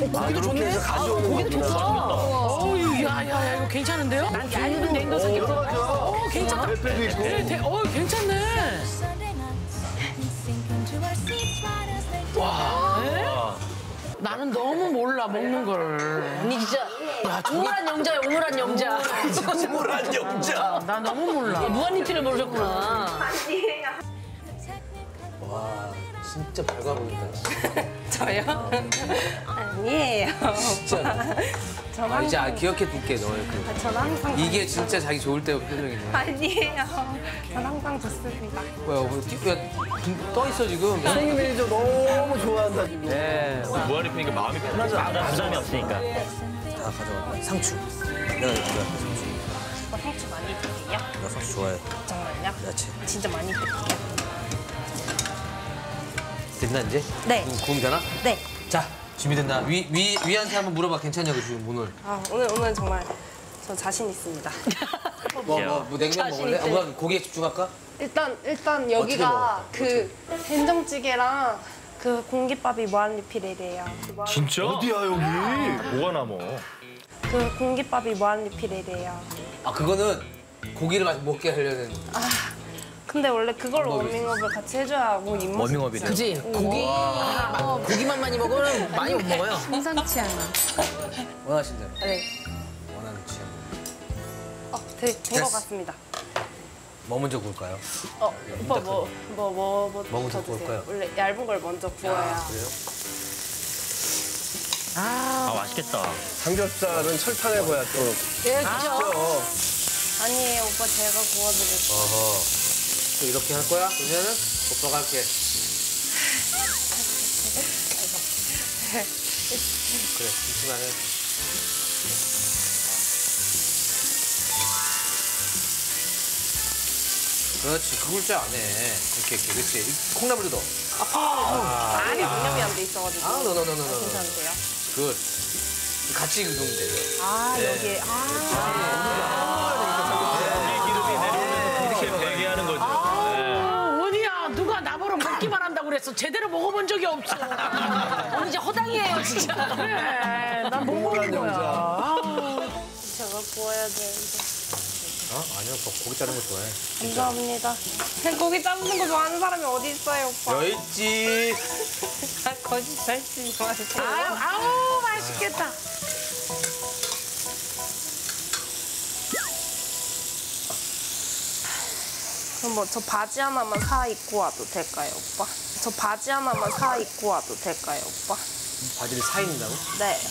고기도 좋네. 고기도 좋다. 어우, 야야야, 이거 괜찮은데요? 난 얇은 냉동석이 어, 괜찮다. 어, 괜찮네. 와. 나는 너무 몰라, 먹는 걸. 언니 진짜 우물한 영자야, 우물한 영자. 우물한 영자. 나 너무 몰라. 무한리필을 모르셨구나. 와, 진짜 밝아 보인다. 저요? 아니에요. 진짜. 아, 이제 기억해둘게, 너의 그. 아, 전 항상. 이게 진짜 자기 좋을 때의 표정이네. 아니에요. 전 항상 좋습니다. 뭐야, 떠있어, 지금. 선생님 매니저 너무 좋아한다. 네. 무한리필이니까 마음이 편하지 않아. 부담이 없으니까. 다 가져갈게. 상추. 내가 이거 가져갈게, 상추. 오빠 상추 많이 드릴게요. 나 상추 좋아해. 정말요? 야채. 진짜 많이 드릴게요. 됐나 이제? 네. 구우면 되나? 네. 자, 준비됐나? 위한테 한번 물어봐. 괜찮냐고 지금 오늘. 아, 오늘 정말 저 자신 있습니다. 뭐 냉면 먹을래? 아, 우선 고기에 집중할까? 일단 여기가 그 된장찌개랑 그 공깃밥이 무한리필이래요. 진짜? 어디야 여기? 뭐가 남어? 그 공깃밥이 무한리필이래요. 아, 그거는 고기를 먹게 하려는. 아. 근데 원래 그걸로 워밍업을 같이 해줘야 뭐 입맛이 워밍업이 돼. 그치? 고기만 많이 먹으면 많이 못 먹어요. 심상치 않아. 원하신 대로. 네. 원하는 취향. 어, 된 것 같습니다. 뭐 먼저 구울까요? 어, 오빠 뭐 먼저 구울까요? 원래 얇은 걸 먼저 구워야. 아, 그래요? 아, 맛있겠다. 삼겹살은 철판에 구워야 또. 예, 그죠? 아니에요, 오빠 제가 구워드릴게요. 어허. 이렇게 할 거야? 그러면은 오빠가 할게. 그래, 잠시만 해. 그렇지, 그 굴자 안 해. 이렇게, 그렇지. 콩나물도 넣어. 아, 아니, 양념이 안 돼 있어가지고. 아, 너너. 괜찮은데요? 굿. 같이 넣으면 돼요. 아, 네. 여기에. 먹기만 한다고 그랬어. 제대로 먹어본 적이 없어. 오늘 이제 허당이에요, 진짜. 그래, 난 못 먹는 거야. 제가 구워야 돼, 이제. 어? 아니요, 고기 자르는 거 좋아해. 감사합니다. 고기 자르는 거 좋아하는 사람이 어디 있어요, 오빠? 여 있지. 거짓말 치지 마세요. 아우, 맛있겠다. 뭐 저 바지 하나만 사 입고 와도 될까요, 오빠? 저 바지 하나만 사 입고 와도 될까요, 오빠? 바지를 사 입는다고? 네.